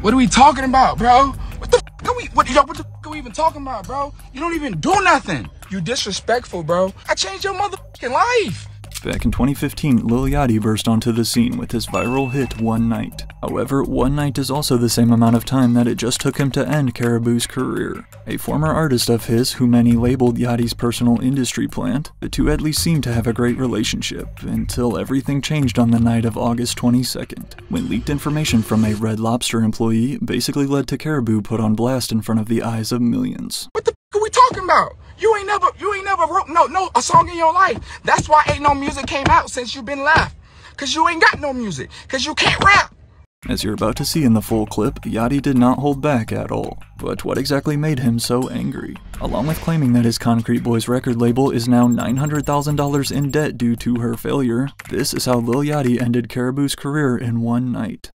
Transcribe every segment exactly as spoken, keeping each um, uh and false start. What are we talking about, bro? What the f are we, what, yo, what the f are we even talking about, bro? You don't even do nothing. You disrespectful, bro. I changed your motherfucking life. Back in twenty fifteen, Lil Yachty burst onto the scene with his viral hit, One Night. However, One Night is also the same amount of time that it just took him to end Karrahbooo's career. A former artist of his, who many labeled Yachty's personal industry plant, the two at least seemed to have a great relationship, until everything changed on the night of August twenty-second, when leaked information from a Red Lobster employee basically led to Karrahbooo put on blast in front of the eyes of millions. What the f*** are we talking about? You ain't never, you ain't never wrote no, no, a song in your life. That's why ain't no music came out since you been left. Cause you ain't got no music. Cause you can't rap. As you're about to see in the full clip, Yachty did not hold back at all. But what exactly made him so angry? Along with claiming that his Concrete Boys record label is now nine hundred thousand dollars in debt due to her failure, this is how Lil Yachty ended Karrahbooo's career in one night.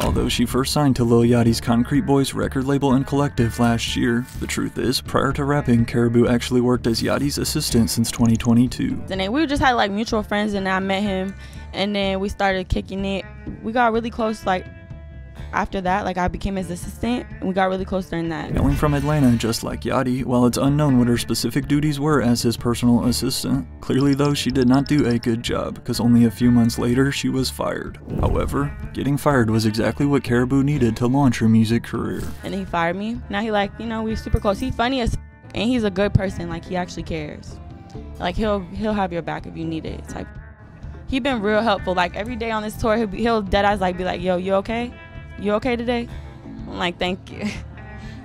Although she first signed to Lil Yachty's Concrete Boys record label and collective last year, the truth is, prior to rapping, Karrahbooo actually worked as Yachty's assistant since twenty twenty-two. And then we just had like mutual friends, and I met him, and then we started kicking it. We got really close, like, after that, like I became his assistant, and we got really close during that. Hailing from Atlanta, just like Yachty, while it's unknown what her specific duties were as his personal assistant, clearly though she did not do a good job, because only a few months later she was fired. However, getting fired was exactly what Karrahbooo needed to launch her music career. And he fired me. Now he like, you know, we're super close. He's funny as f and he's a good person. Like, he actually cares. Like, he'll he'll have your back if you need it. Type. He been real helpful. Like, every day on this tour, he'll, be, he'll dead eyes like be like, yo, you okay? You okay today? I'm like, thank you.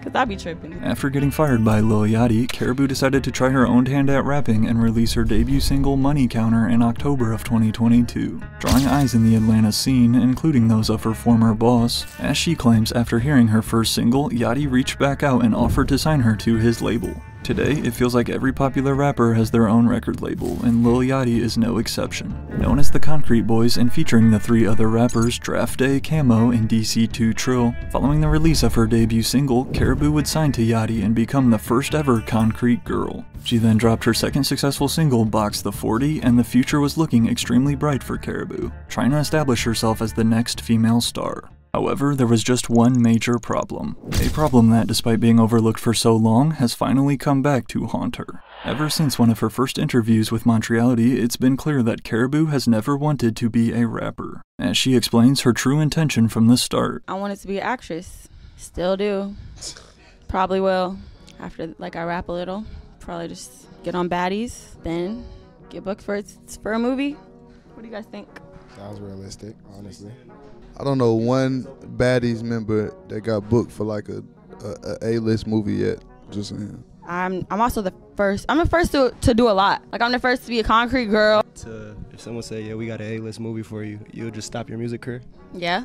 Cause I be tripping. After getting fired by Lil Yachty, Karrahbooo decided to try her own hand at rapping and release her debut single Money Counter in October of twenty twenty-two, drawing eyes in the Atlanta scene, including those of her former boss. As she claims, after hearing her first single, Yachty reached back out and offered to sign her to his label. Today, it feels like every popular rapper has their own record label, and Lil Yachty is no exception. Known as the Concrete Boys and featuring the three other rappers Draft Day, Camo, and D C two Trill, following the release of her debut single, Karrahbooo would sign to Yachty and become the first ever Concrete Girl. She then dropped her second successful single, Box the forty, and the future was looking extremely bright for Karrahbooo, trying to establish herself as the next female star. However, there was just one major problem. A problem that, despite being overlooked for so long, has finally come back to haunt her. Ever since one of her first interviews with Montreality, it's been clear that Karrahbooo has never wanted to be a rapper. As she explains her true intention from the start. I wanted to be an actress. Still do. Probably will. After, like, I rap a little. Probably just get on Baddies. Then get booked for, for a movie. What do you guys think? That was realistic, honestly. I don't know one Baddies member that got booked for like a a, a A-list movie yet. Just saying. I'm I'm also the first. I'm the first to to do a lot. Like, I'm the first to be a Concrete Girl. To, if someone say, yeah, we got an A-list movie for you, you'll just stop your music career. Yeah.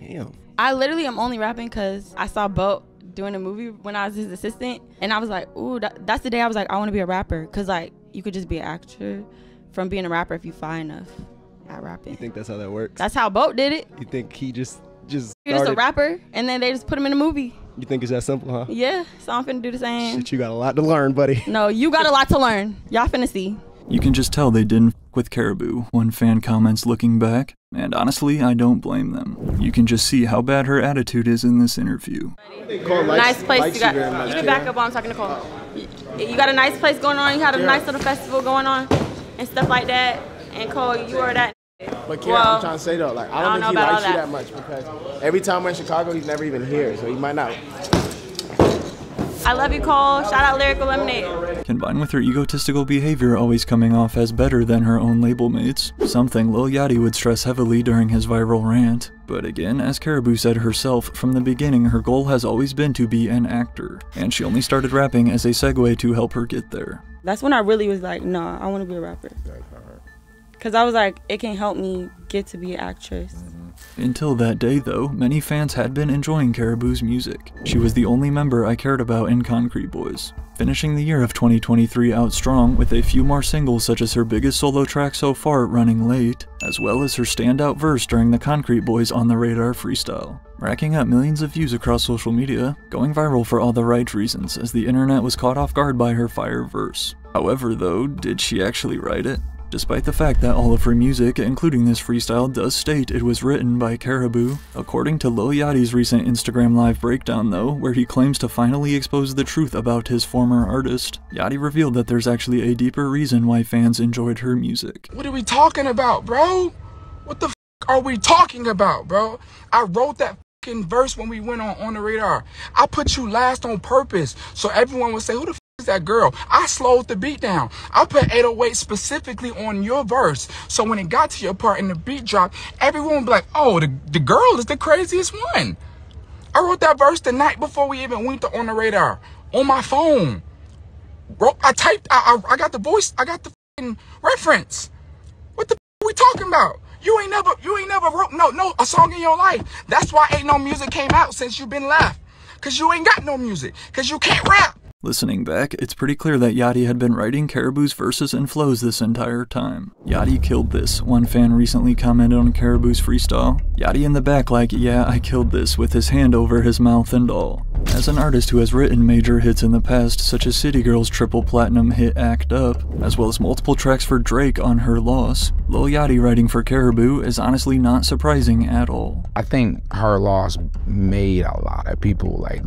Damn. I literally am only rapping because I saw Bo doing a movie when I was his assistant, and I was like, ooh, that, that's the day I was like, I want to be a rapper, because like you could just be an actor from being a rapper if you fly enough. I rap it. You think that's how that works? That's how Boat did it. You think he just just You're started. Just a rapper, and then they just put him in a movie. You think it's that simple, huh? Yeah, so I'm finna do the same. Shit, you got a lot to learn, buddy. No, you got a lot to learn. Y'all finna see. You can just tell they didn't f with Karrahbooo, one fan comments looking back, and honestly, I don't blame them. You can just see how bad her attitude is in this interview. Nice place you got. You can back up while I'm talking to Cole. You got a nice place going on. You had a nice little festival going on and stuff like that. And Cole, you are that. But Karen, well, I'm trying to say though, like I don't, I don't think he likes you that much, because every time we're in Chicago, he's never even here, so he might not. I love you, Cole. Shout out Lyrical Lemonade. Combined with her egotistical behavior always coming off as better than her own label mates, something Lil Yachty would stress heavily during his viral rant. But again, as Karrahbooo said herself, from the beginning her goal has always been to be an actor, and she only started rapping as a segue to help her get there. That's when I really was like, nah, I want to be a rapper. Because I was like, it can help me get to be an actress. Until that day though, many fans had been enjoying Karrahboo's music. She was the only member I cared about in Concrete Boys. Finishing the year of twenty twenty-three out strong with a few more singles, such as her biggest solo track so far, Running Late, as well as her standout verse during the Concrete Boys On the Radar Freestyle. Racking up millions of views across social media, going viral for all the right reasons, as the internet was caught off guard by her fire verse. However though, did she actually write it? despite the fact that all of her music, including this freestyle, does state it was written by Karrahbooo. According to Lil Yachty's recent Instagram Live breakdown though, where he claims to finally expose the truth about his former artist, Yachty revealed that there's actually a deeper reason why fans enjoyed her music. What are we talking about, bro? What the f are we talking about, bro? I wrote that f***ing verse when we went on On the Radar. I put you last on purpose, so everyone would say, who the f is that girl? I slowed the beat down. I put eight oh eight specifically on your verse, so when it got to your part and the beat dropped, everyone would be like, oh, the, the girl is the craziest one. I wrote that verse the night before we even went to On the Radar, on my phone. Bro, I typed, I, I, I got the voice, I got the f***ing reference. What the f are we talking about? You ain't never, you ain't never wrote no, no, a song in your life. That's why ain't no music came out since you've been left. Cause you ain't got no music. Cause you can't rap. Listening back, it's pretty clear that Yachty had been writing Karrahboo's verses and flows this entire time. Yachty killed this, one fan recently commented on Karrahboo's freestyle. Yachty in the back like, yeah, I killed this, with his hand over his mouth and all. As an artist who has written major hits in the past, such as City Girls' triple platinum hit Act Up, as well as multiple tracks for Drake on Her Loss, Lil Yachty writing for Karrahbooo is honestly not surprising at all. I think Her Loss made a lot of people like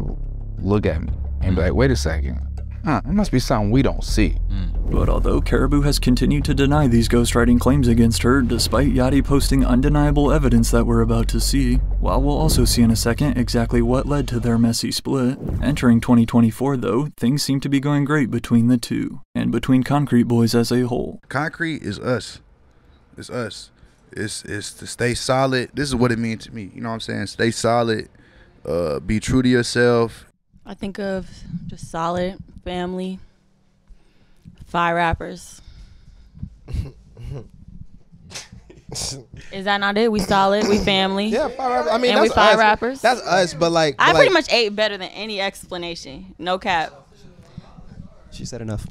look at me and be like, wait a second, huh, it must be something we don't see. Mm. But although Karrahbooo has continued to deny these ghostwriting claims against her, despite Yachty posting undeniable evidence that we're about to see, while we'll also see in a second exactly what led to their messy split. Entering twenty twenty-four though, things seem to be going great between the two, and between Concrete Boys as a whole. Concrete is us, it's us, it's, it's to stay solid. This is what it means to me, you know what I'm saying? Stay solid, uh, be true to yourself. I think of just solid family, five rappers. Is that not it? We solid, we family. Yeah, five rappers. I mean, and that's we five us. rappers. That's us, but like. But I pretty like, much ate better than any explanation. No cap. She said enough.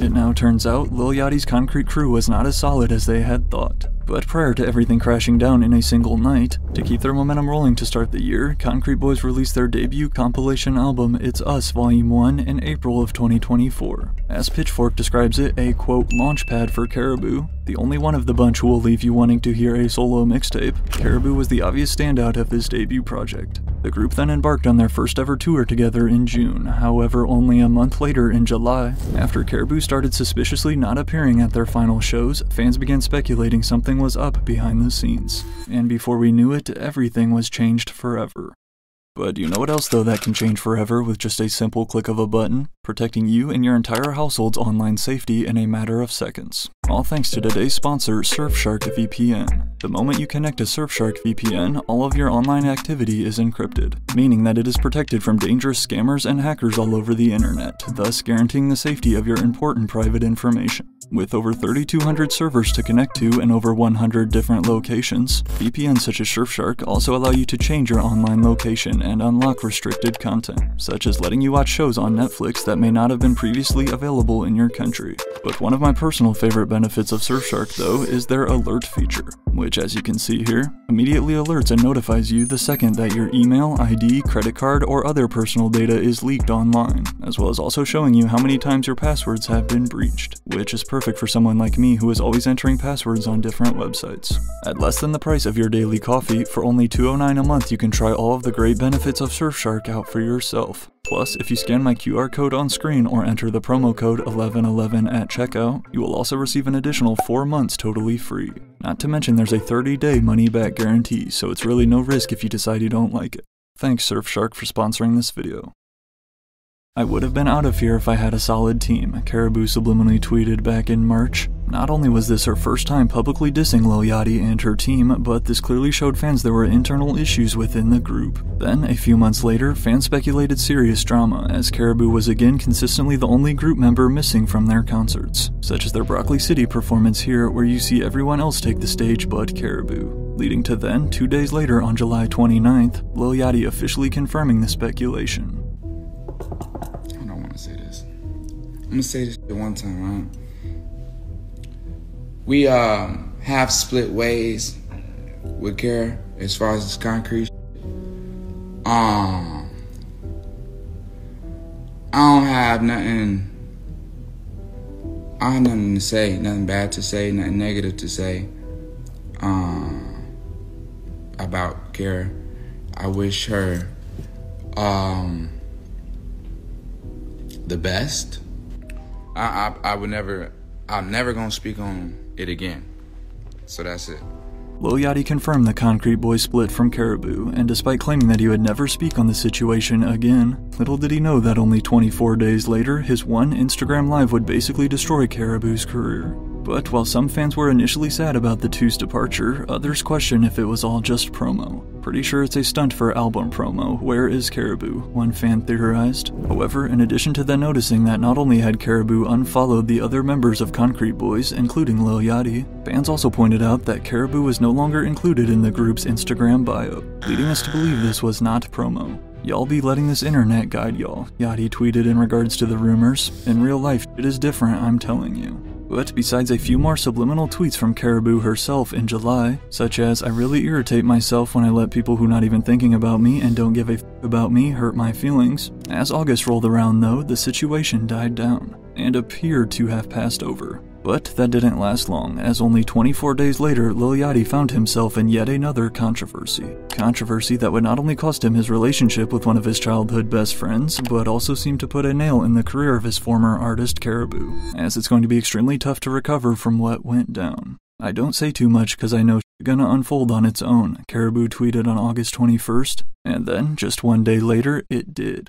It now turns out Lil Yachty's Concrete crew was not as solid as they had thought. But prior to everything crashing down in a single night, to keep their momentum rolling to start the year, Concrete Boys released their debut compilation album It's Us Volume one in April of twenty twenty-four. As Pitchfork describes it, a quote launchpad for Karrahbooo, the only one of the bunch who will leave you wanting to hear a solo mixtape, Karrahbooo was the obvious standout of this debut project. The group then embarked on their first ever tour together in June, however only a month later in July, after Karrahbooo started suspiciously not appearing at their final shows, fans began speculating something was up behind the scenes, and before we knew it, everything was changed forever. But you know what else though that can change forever with just a simple click of a button? Protecting you and your entire household's online safety in a matter of seconds. All thanks to today's sponsor, Surfshark V P N. The moment you connect to Surfshark V P N, all of your online activity is encrypted, meaning that it is protected from dangerous scammers and hackers all over the internet, thus guaranteeing the safety of your important private information. With over thirty-two hundred servers to connect to and over one hundred different locations, V P Ns such as Surfshark also allow you to change your online location and unlock restricted content, such as letting you watch shows on Netflix that may not have been previously available in your country. But one of my personal favorite benefits of Surfshark though is their alert feature, which as you can see here, immediately alerts and notifies you the second that your email, I D, credit card, or other personal data is leaked online, as well as also showing you how many times your passwords have been breached, which is perfect Perfect for someone like me who is always entering passwords on different websites. At less than the price of your daily coffee, for only two oh nine dollars a month you can try all of the great benefits of Surfshark out for yourself. Plus, if you scan my Q R code on screen or enter the promo code eleven eleven at checkout, you will also receive an additional four months totally free. Not to mention there's a thirty day money-back guarantee, so it's really no risk if you decide you don't like it. Thanks Surfshark for sponsoring this video. I would have been out of here if I had a solid team, Karrahbooo subliminally tweeted back in March. Not only was this her first time publicly dissing Lil Yachty and her team, but this clearly showed fans there were internal issues within the group. Then, a few months later, fans speculated serious drama, as Karrahbooo was again consistently the only group member missing from their concerts, such as their Broccoli City performance here where you see everyone else take the stage but Karrahbooo. Leading to then, two days later on July twenty-ninth, Lil Yachty officially confirming the speculation. I'm gonna say this shit one time, right? We uh, have split ways with Karrah as far as this Concrete shit. Um, I don't have nothing I have nothing to say, nothing bad to say, nothing negative to say um, about Kara. I wish her um, the best. I, I I would never, I'm never gonna speak on it again. So that's it. Lil Yachty confirmed the Concrete Boys split from Karrahbooo, and despite claiming that he would never speak on the situation again, little did he know that only twenty-four days later, his one Instagram Live would basically destroy Karrahboo's career. But while some fans were initially sad about the two's departure, others question if it was all just promo. Pretty sure it's a stunt for album promo, Where Is Karrahbooo, one fan theorized. However, in addition to then noticing that not only had Karrahbooo unfollowed the other members of Concrete Boys, including Lil Yachty, fans also pointed out that Karrahbooo was no longer included in the group's Instagram bio, leading us to believe this was not promo. Y'all be letting this internet guide y'all, Yachty tweeted in regards to the rumors. In real life, it is different, I'm telling you. But besides a few more subliminal tweets from Karrahbooo herself in July, such as, I really irritate myself when I let people who not even thinking about me and don't give a f about me hurt my feelings. As August rolled around though, the situation died down, and appeared to have passed over. But that didn't last long, as only twenty-four days later, Lil Yachty found himself in yet another controversy. Controversy that would not only cost him his relationship with one of his childhood best friends, but also seemed to put a nail in the career of his former artist Karrahbooo, as it's going to be extremely tough to recover from what went down. I don't say too much because I know shit's gonna unfold on its own, Karrahbooo tweeted on August twenty-first, and then, just one day later, it did.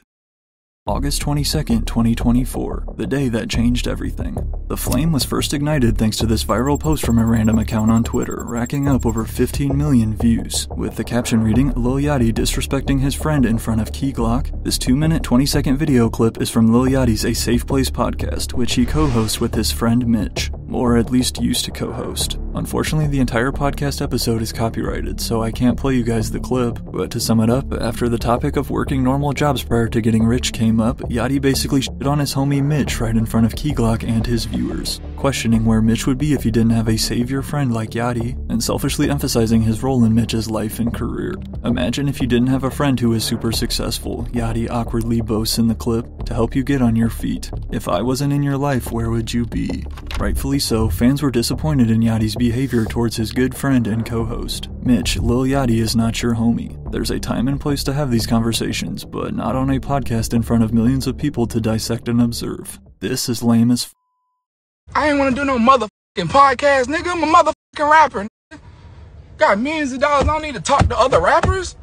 August twenty-second, twenty twenty-four, the day that changed everything. The flame was first ignited thanks to this viral post from a random account on Twitter, racking up over fifteen million views, with the caption reading, Lil Yachty disrespecting his friend in front of Key Glock. This two minute twenty second video clip is from Lil Yachty's A Safe Place podcast, which he co-hosts with his friend Mitch, or at least used to co-host. Unfortunately, the entire podcast episode is copyrighted, so I can't play you guys the clip, but to sum it up, after the topic of working normal jobs prior to getting rich came up, Yachty basically shit on his homie Mitch right in front of Key Glock and his viewers, questioning where Mitch would be if he didn't have a savior friend like Yachty, and selfishly emphasizing his role in Mitch's life and career. Imagine if you didn't have a friend who is super successful, Yachty awkwardly boasts in the clip, to help you get on your feet. If I wasn't in your life, where would you be? Rightfully so, fans were disappointed in Yachty's behavior towards his good friend and co-host. Mitch, Lil Yachty is not your homie. There's a time and place to have these conversations, but not on a podcast in front of millions of people to dissect and observe. This is lame as f. I ain't wanna do no motherfucking podcast, nigga. I'm a motherfucking rapper. Nigga. Got millions of dollars. I don't need to talk to other rappers.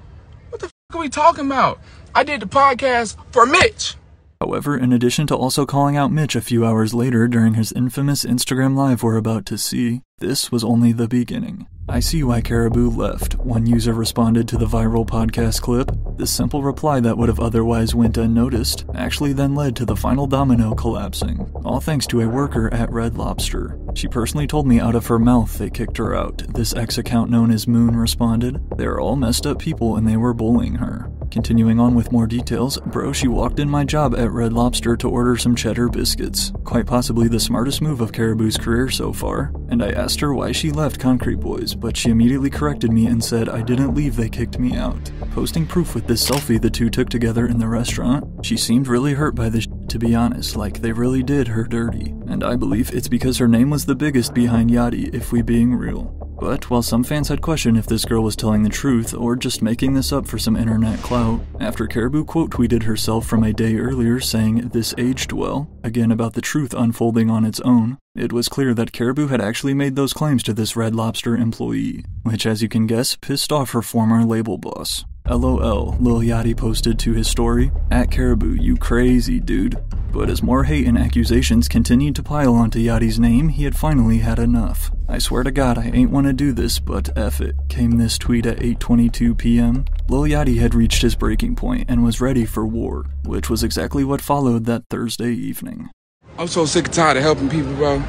What the f are we talking about? I did the podcast for Mitch. However, in addition to also calling out Mitch a few hours later during his infamous Instagram Live we're about to see, this was only the beginning. I see why Karrahbooo left, one user responded to the viral podcast clip. This simple reply that would have otherwise went unnoticed actually then led to the final domino collapsing, all thanks to a worker at Red Lobster. She personally told me out of her mouth they kicked her out, this ex-account known as Moon responded. They're all messed up people and they were bullying her. Continuing on with more details, bro, she walked in my job at Red Lobster to order some cheddar biscuits, quite possibly the smartest move of Karrahboo's career so far, and I asked her why she left Concrete Boys, but she immediately corrected me and said, I didn't leave, they kicked me out. Posting proof with this selfie the two took together in the restaurant, she seemed really hurt by this shit, to be honest, like they really did her dirty, and I believe it's because her name was the biggest behind Yachty, if we being real. But while some fans had questioned if this girl was telling the truth or just making this up for some internet clout, after Karrahbooo quote tweeted herself from a day earlier saying, this aged well, again about the truth unfolding on its own, it was clear that Karrahbooo had actually made those claims to this Red Lobster employee, which as you can guess, pissed off her former label boss. LOL, Lil Yachty posted to his story, at Karrahbooo, you crazy dude. But as more hate and accusations continued to pile onto Yachty's name, he had finally had enough. I swear to God, I ain't wanna do this, but F it, came this tweet at eight twenty-two p m Lil Yachty had reached his breaking point and was ready for war, which was exactly what followed that Thursday evening. I'm so sick and tired of helping people, bro.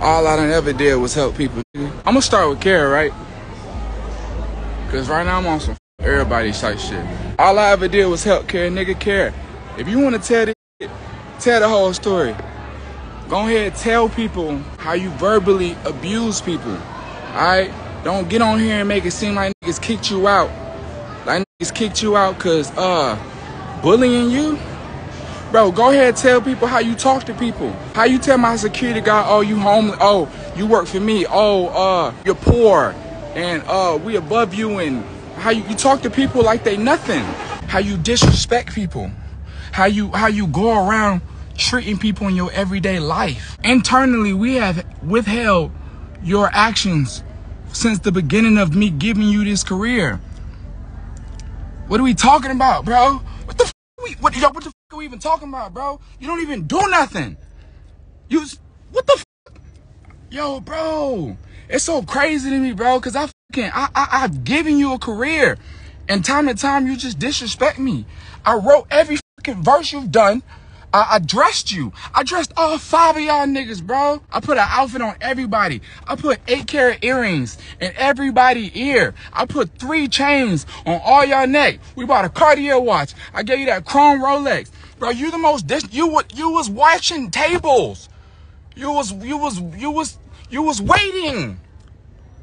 All I done ever did was help people. I'm gonna start with Kara, right? Cause right now I'm on some everybody type shit. All I ever did was help Kara, nigga. Kara, if you wanna tell this shit, tell the whole story. Go ahead and tell people how you verbally abuse people, alright? Don't get on here and make it seem like niggas kicked you out. Like niggas kicked you out cause, uh, bullying you? Bro, go ahead and tell people how you talk to people. How you tell my security guy, oh, you homeless, oh, you work for me, oh, uh, you're poor, and uh, we above you, and how you, you talk to people like they nothing. How you disrespect people. How you, how you go around treating people in your everyday life. Internally, we have withheld your actions since the beginning of me giving you this career. What are we talking about, bro? What the f we, what, yo, what the f are we even talking about, bro? You don't even do nothing. You, what the f? Yo, bro, it's so crazy to me, bro, because I fucking, I, I, I've given you a career, and time to time you just disrespect me. I wrote every fucking verse you've done. I, I dressed you. I dressed all five of y'all niggas, bro. I put an outfit on everybody. I put eight carat earrings in everybody's ear. I put three chains on all y'all neck. We bought a Cartier watch. I gave you that chrome Rolex. Bro, you the most dis you you was watching tables. You was you was you was you was waiting.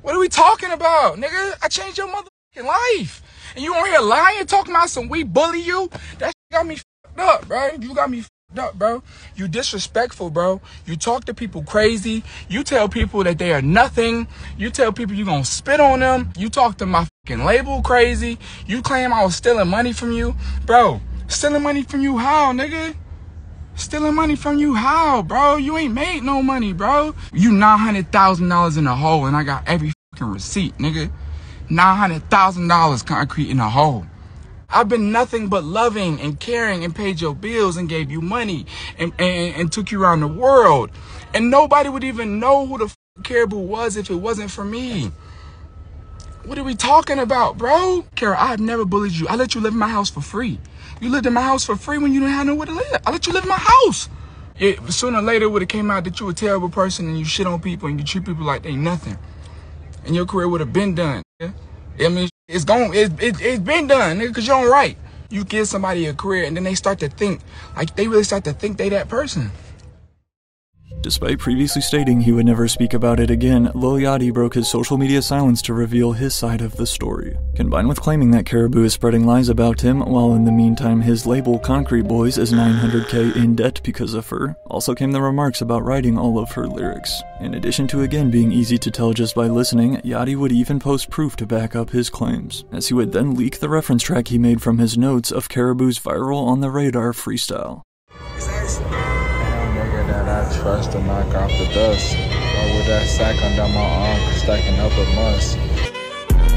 What are we talking about, nigga? I changed your motherfucking life. And you on here lying, talking about some we bully you? That shit got me fucked up, bro. You got me fucked up, bro. You disrespectful, bro. You talk to people crazy. You tell people that they are nothing. You tell people you gonna spit on them. You talk to my fucking label crazy. You claim I was stealing money from you, bro. Stealing money from you how, nigga? Stealing money from you how, bro? You ain't made no money, bro. You nine hundred thousand dollars in a hole, and I got every fucking receipt, nigga. nine hundred thousand dollars concrete in a hole. I've been nothing but loving and caring and paid your bills and gave you money and, and, and took you around the world. And nobody would even know who the f Karrahbooo was if it wasn't for me. What are we talking about, bro? Karrah, I've never bullied you. I let you live in my house for free. You lived in my house for free when you didn't have nowhere to live. I let you live in my house. It, sooner or later, it would have came out that you a terrible person and you shit on people and you treat people like they nothing. And your career would have been done. Yeah? I mean, it's gone. It, it, it's been done, nigga, because you don't write. You give somebody a career and then they start to think, like they really start to think they that person. Despite previously stating he would never speak about it again, Lil Yachty broke his social media silence to reveal his side of the story. Combined with claiming that Karrahbooo is spreading lies about him, while in the meantime his label Concrete Boys is nine hundred K in debt because of her, also came the remarks about writing all of her lyrics. In addition to again being easy to tell just by listening, Yachty would even post proof to back up his claims, as he would then leak the reference track he made from his notes of Karrahboo's viral On the Radar Freestyle. I trust to knock off the dust. Why would that sack under my arm stacking up a must?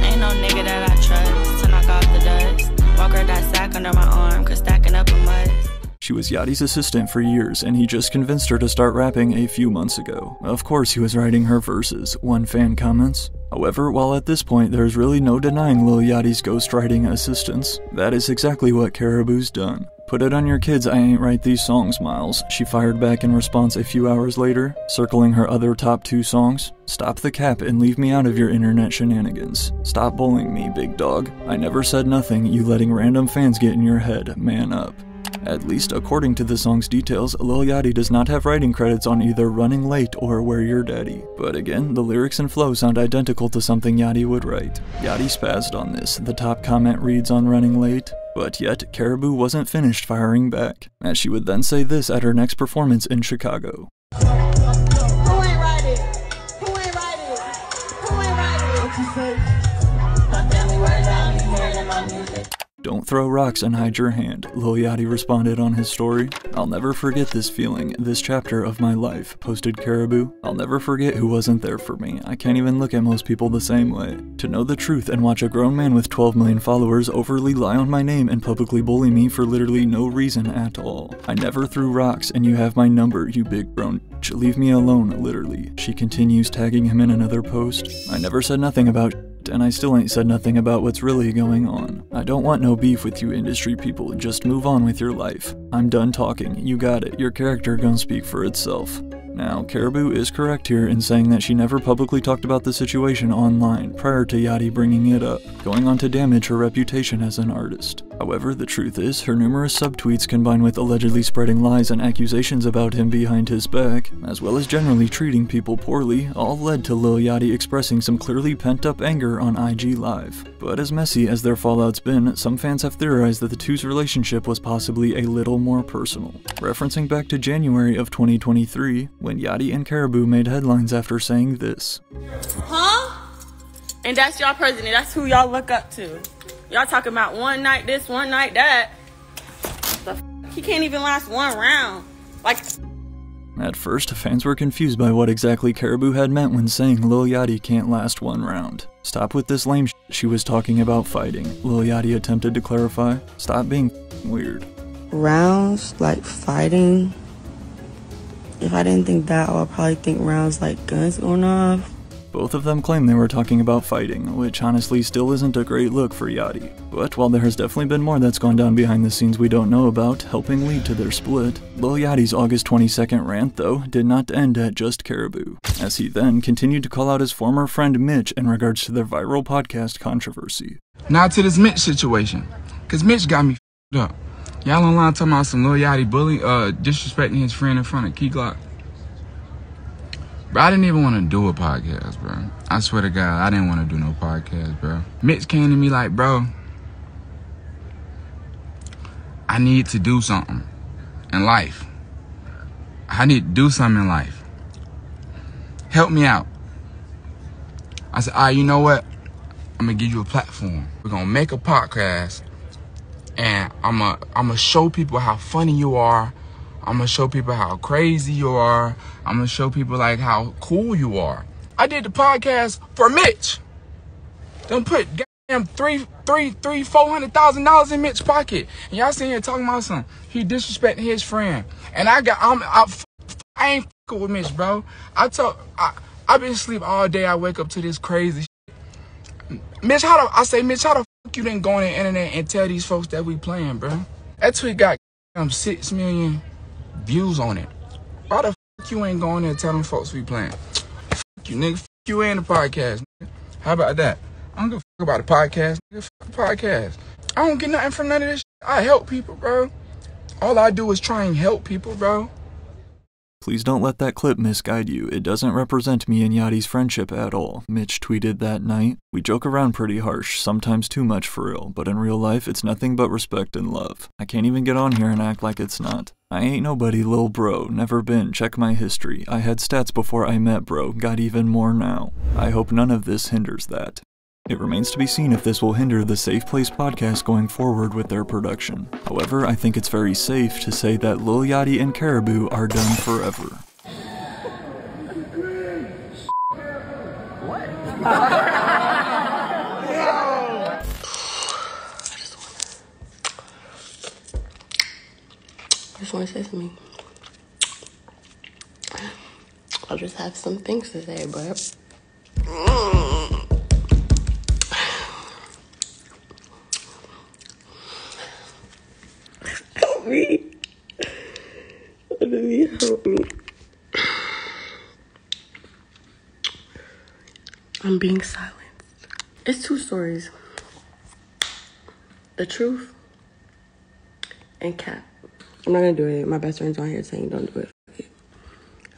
Ain't no nigga that I trust to knock off the dust. Walk her that sack under my arm, cause stacking up a must. She was Yachty's assistant for years, and he just convinced her to start rapping a few months ago. Of course he was writing her verses, one fan comments. However, while at this point there's really no denying Lil Yachty's ghostwriting assistance, that is exactly what Karrahboo's done. Put it on your kids, I ain't write these songs, Miles, she fired back in response a few hours later, circling her other top two songs. Stop the cap and leave me out of your internet shenanigans. Stop bullying me, big dog. I never said nothing, you letting random fans get in your head, man up. At least according to the song's details, Lil Yachty does not have writing credits on either Running Late or Where Your Daddy. But again, the lyrics and flow sound identical to something Yachty would write. Yachty spazzed on this, the top comment reads on Running Late. But yet, Karrahbooo wasn't finished firing back, as she would then say this at her next performance in Chicago. Who ain't riding? Who ain't riding? Who ain't riding? Don't throw rocks and hide your hand, Lil Yachty responded on his story. I'll never forget this feeling, this chapter of my life, posted Karrahbooo. I'll never forget who wasn't there for me. I can't even look at most people the same way. To know the truth and watch a grown man with twelve million followers overly lie on my name and publicly bully me for literally no reason at all. I never threw rocks and you have my number, you big grown bitch. Leave me alone, literally. She continues, tagging him in another post. I never said nothing about and I still ain't said nothing about what's really going on. I don't want no beef with you industry people, just move on with your life. I'm done talking, you got it, your character gonna speak for itself. Now, Karrahbooo is correct here in saying that she never publicly talked about the situation online prior to Yachty bringing it up, going on to damage her reputation as an artist. However, the truth is, her numerous subtweets combined with allegedly spreading lies and accusations about him behind his back, as well as generally treating people poorly, all led to Lil Yachty expressing some clearly pent-up anger on I G Live. But as messy as their fallout's been, some fans have theorized that the two's relationship was possibly a little more personal. Referencing back to January of twenty twenty-three, when Yachty and Karrahbooo made headlines after saying this. Huh? And that's y'all president. That's who y'all look up to. Y'all talking about one night this, one night that. The f he can't even last one round. Like. At first, fans were confused by what exactly Karrahbooo had meant when saying Lil Yachty can't last one round. Stop with this lame sh she was talking about fighting, Lil Yachty attempted to clarify. Stop being weird. Rounds like fighting. If I didn't think that, I would probably think rounds like guns going off. Both of them claim they were talking about fighting, which honestly still isn't a great look for Yachty. But while there has definitely been more that's gone down behind the scenes we don't know about, helping lead to their split, Lil Yachty's August twenty-second rant, though, did not end at just Karrahbooo, as he then continued to call out his former friend Mitch in regards to their viral podcast controversy. Now to this Mitch situation, because Mitch got me f***ed up. Y'all online talking about some Lil Yachty bully, uh, disrespecting his friend in front of Key Glock. Bro, I didn't even want to do a podcast, bro. I swear to God, I didn't want to do no podcast, bro. Mitch came to me like, bro, I need to do something in life. I need to do something in life. Help me out. I said, all right, you know what? I'm going to give you a platform. We're going to make a podcast, and I'm going to show people how funny you are. I'm gonna show people how crazy you are. I'm gonna show people like how cool you are. I did the podcast for Mitch. Don't put goddamn three, three, three, four hundred thousand dollars in Mitch's pocket. And y'all sitting here talking about something. He disrespecting his friend. And I got, I'm, I, I ain't fucking with Mitch, bro. I talk, I, I've been asleep all day. I wake up to this crazy shit. Mitch, how the, I say, Mitch, how the fuck you didn't go on the internet and tell these folks that we playing, bro? That tweet got goddamn six million. Views on it. Why the fuck you ain't going there telling folks we playing? Fuck you, nigga. Fuck you and the podcast, nigga. How about that? I don't give a fuck about the podcast, nigga. Fuck the podcast. I don't get nothing from none of this shit. I help people, bro. All I do is try and help people, bro. Please don't let that clip misguide you. It doesn't represent me and Yachty's friendship at all, Mitch tweeted that night. We joke around pretty harsh, sometimes too much for real, but in real life, it's nothing but respect and love. I can't even get on here and act like it's not. I ain't nobody, lil bro, never been, check my history. I had stats before I met bro, got even more now. I hope none of this hinders that. It remains to be seen if this will hinder the Safe Place podcast going forward with their production. However, I think it's very safe to say that Lil Yachty and Karrahbooo are done forever. What? I just want to say something. I just have some things to say, but... Me. Help me. I'm being silenced. It's two stories. The truth and cap. I'm not gonna do it. My best friend's on here saying don't do it.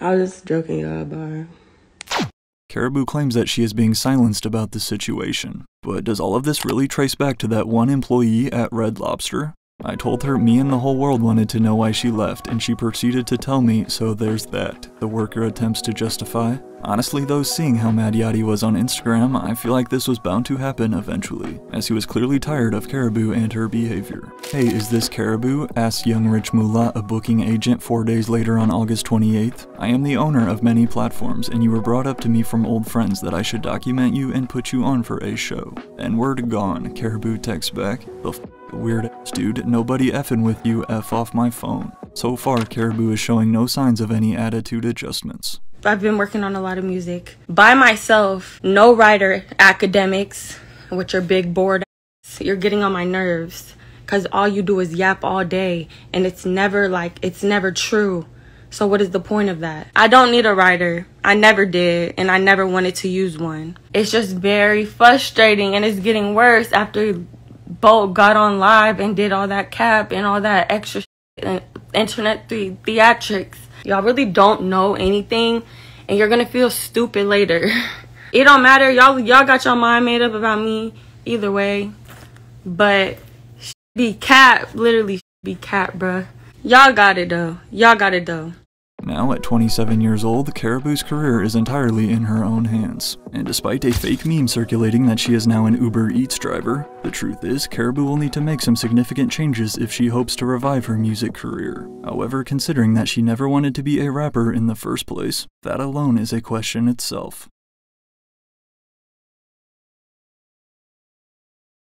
I was just joking, y'all, but... Karrahbooo claims that she is being silenced about the situation. But does all of this really trace back to that one employee at Red Lobster? I told her me and the whole world wanted to know why she left, and she proceeded to tell me, so there's that, the worker attempts to justify. Honestly though, seeing how mad Yachty was on Instagram, I feel like this was bound to happen eventually, as he was clearly tired of Karrahbooo and her behavior. Hey, is this Karrahbooo? Asked Young Rich Moolah, a booking agent, four days later on August twenty-eighth. I am the owner of many platforms, and you were brought up to me from old friends that I should document you and put you on for a show. And word gone, Karrahbooo texts back, the f weird ass dude, nobody effing with you, F off my phone. So far, Karrahbooo is showing no signs of any attitude adjustments. I've been working on a lot of music by myself, no writer, academics, with your big bored ass. You're getting on my nerves, because all you do is yap all day, and it's never like, it's never true. So what is the point of that? I don't need a writer. I never did, and I never wanted to use one. It's just very frustrating, and it's getting worse after Bolt got on live and did all that cap and all that extra and internet the theatrics. Y'all really don't know anything, and you're gonna feel stupid later. It don't matter. Y'all y'all got your mind made up about me either way, but sh be cap, literally sh be cap, bruh. Y'all got it though. Y'all got it though. Now at twenty-seven years old, Karrahbooo's career is entirely in her own hands. And despite a fake meme circulating that she is now an Uber Eats driver, the truth is Karrahbooo will need to make some significant changes if she hopes to revive her music career. However, considering that she never wanted to be a rapper in the first place, that alone is a question itself.